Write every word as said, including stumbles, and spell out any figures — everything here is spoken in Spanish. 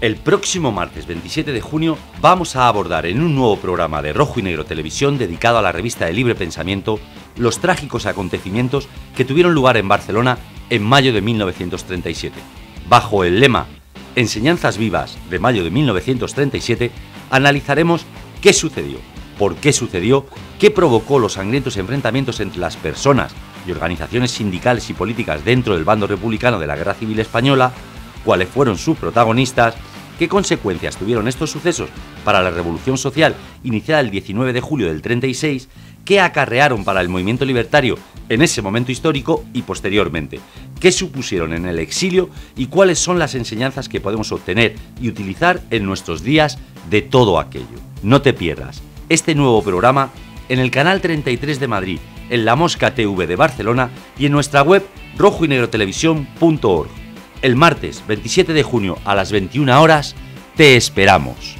El próximo martes veintisiete de junio vamos a abordar en un nuevo programa de Rojo y Negro Televisión dedicado a la revista de Libre Pensamiento los trágicos acontecimientos que tuvieron lugar en Barcelona en mayo de mil novecientos treinta y siete. Bajo el lema Enseñanzas Vivas de mayo de mil novecientos treinta y siete analizaremos qué sucedió, por qué sucedió, qué provocó los sangrientos enfrentamientos entre las personas y organizaciones sindicales y políticas dentro del bando republicano de la Guerra Civil Española, cuáles fueron sus protagonistas, qué consecuencias tuvieron estos sucesos para la revolución social iniciada el diecinueve de julio del treinta y seis, qué acarrearon para el movimiento libertario en ese momento histórico y posteriormente, qué supusieron en el exilio y cuáles son las enseñanzas que podemos obtener y utilizar en nuestros días de todo aquello. No te pierdas este nuevo programa en el Canal treinta y tres de Madrid, en La Mosca T V de Barcelona y en nuestra web rojo y negro televisión punto org. El martes veintisiete de junio a las veintiuna horas te esperamos.